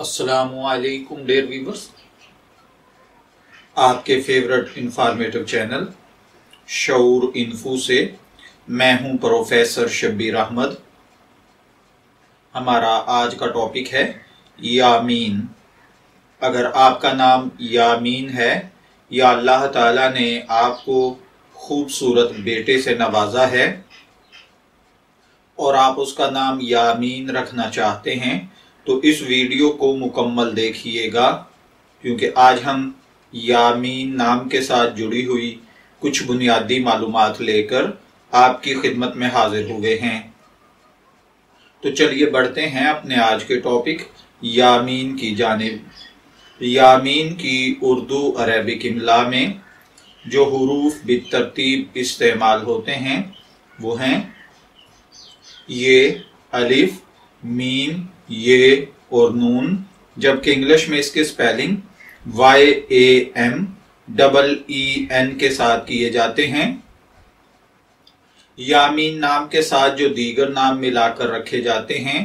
अस्सलामुअलैकुम dear viewers, आपके favourite informative channel शौर इन्फो से मैं हूं प्रोफेसर शबीर अहमद। हमारा आज का टॉपिक है यामीन। अगर आपका नाम यामीन है या अल्लाह ताला ने आपको खूबसूरत बेटे से नवाजा है और आप उसका नाम यामीन रखना चाहते हैं तो इस वीडियो को मुकम्मल देखिएगा, क्योंकि आज हम यामीन नाम के साथ जुड़ी हुई कुछ बुनियादी मालूमात लेकर आपकी खिदमत में हाजिर हुए हैं। तो चलिए बढ़ते हैं अपने आज के टॉपिक यामीन की जानिब। यामीन की उर्दू अरबिक इमला में जो हुरूफ बितरतीब इस्तेमाल होते हैं वो हैं ये, अलिफ, मीम, ये और नून, जबकि इंग्लिश में इसके स्पेलिंग YAM EEN के साथ किए जाते हैं। यामीन नाम के साथ जो दीगर नाम मिलाकर रखे जाते हैं,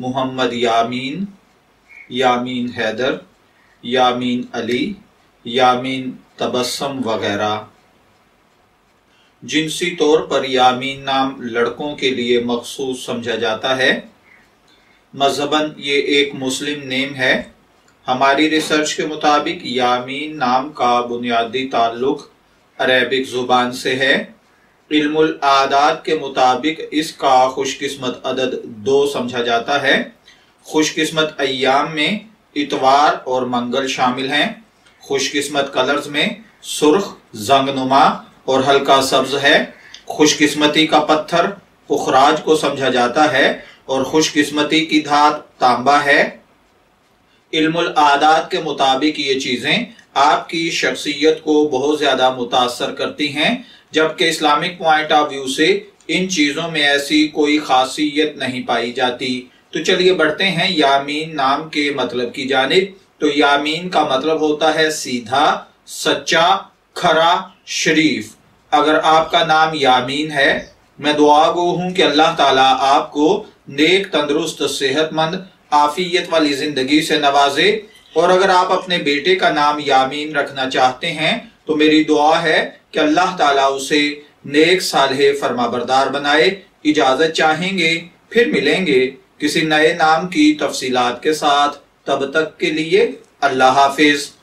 मोहम्मद यामीन, यामीन हैदर, यामीन अली, यामीन तबस्सम वगैरह। जिनसी तौर पर यामीन नाम लड़कों के लिए मखसूस समझा जाता है। मजहबन ये एक मुस्लिम नेम है। हमारी रिसर्च के मुताबिक यामीन नाम का बुनियादी ताल्लुक अरेबिक जुबान से है। इल्मुल आदात के मुताबिक इसका खुशकिस्मत अदद 2 समझा जाता है। खुशकिस्मत अय्याम में इतवार और मंगल शामिल हैं। खुशकिस्मत कलर्स में सुर्ख, जंगनुमा और हल्का सब्ज है। खुशकिस्मती का पत्थर पुखराज को समझा जाता है और खुशकिस्मती की धात तांबा है। इल्मुल आदात के मुताबिक ये चीजें आपकी शख्सियत को बहुत ज्यादा मुतासर करती हैं, जबकि इस्लामिक पॉइंट ऑफ व्यू से इन चीजों में ऐसी कोई खासियत नहीं पाई जाती। तो चलिए बढ़ते हैं यामीन नाम के मतलब की जानिब। तो यामीन का मतलब होता है सीधा, सच्चा, खरा, शरीफ। अगर आपका नाम यामीन है, मैं दुआ गो हूं कि अल्लाह ताला आपको नेक, तंदुरुस्त, सेहतमंद, आफियत वाली जिंदगी से नवाजे। और अगर आप अपने बेटे का नाम यामीन रखना चाहते हैं तो मेरी दुआ है कि अल्लाह ताला उसे नेक, सालेह, फरमाबरदार बनाए। इजाजत चाहेंगे, फिर मिलेंगे किसी नए नाम की तफसीलात के साथ। तब तक के लिए अल्लाह हाफिज।